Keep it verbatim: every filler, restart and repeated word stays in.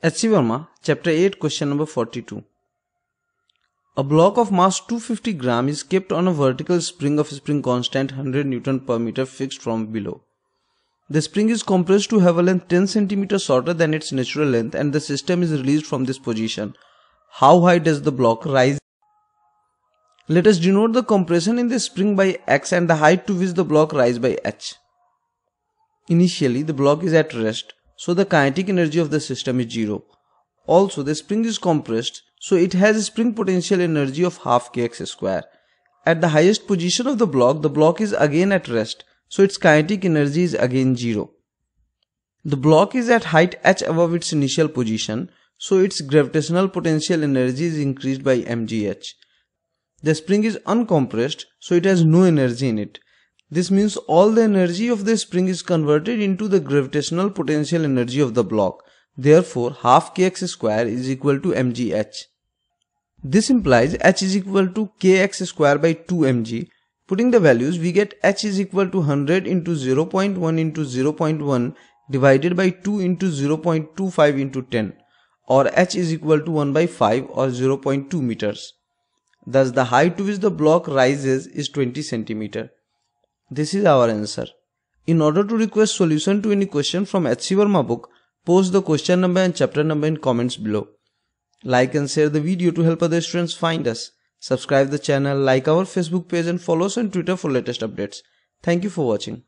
H. C. Verma, Chapter eight, Question number forty-two. A block of mass two hundred fifty grams is kept on a vertical spring of spring constant one hundred newton per meter fixed from below. The spring is compressed to have a length ten centimeters shorter than its natural length and the system is released from this position. How high does the block rise? Let us denote the compression in the spring by x and the height to which the block rises by h. Initially, the block is at rest, so the kinetic energy of the system is zero. Also, the spring is compressed, so it has spring potential energy of half kx square. At the highest position of the block, the block is again at rest, so its kinetic energy is again zero. The block is at height h above its initial position, so its gravitational potential energy is increased by mgh. The spring is uncompressed, so it has no energy in it. This means all the energy of the spring is converted into the gravitational potential energy of the block. Therefore, half kx square is equal to mgh. This implies h is equal to kx square by two m g. Putting the values, we get h is equal to one hundred into zero point one into zero point one divided by two into zero point two five into ten, or h is equal to one by five or zero point two meters. Thus, the height to which the block rises is twenty centimeters. This is our answer. In order to request solution to any question from H. C. Verma book, post the question number and chapter number in comments below. Like and share the video to help other students find us. Subscribe the channel, like our Facebook page and follow us on Twitter for latest updates. Thank you for watching.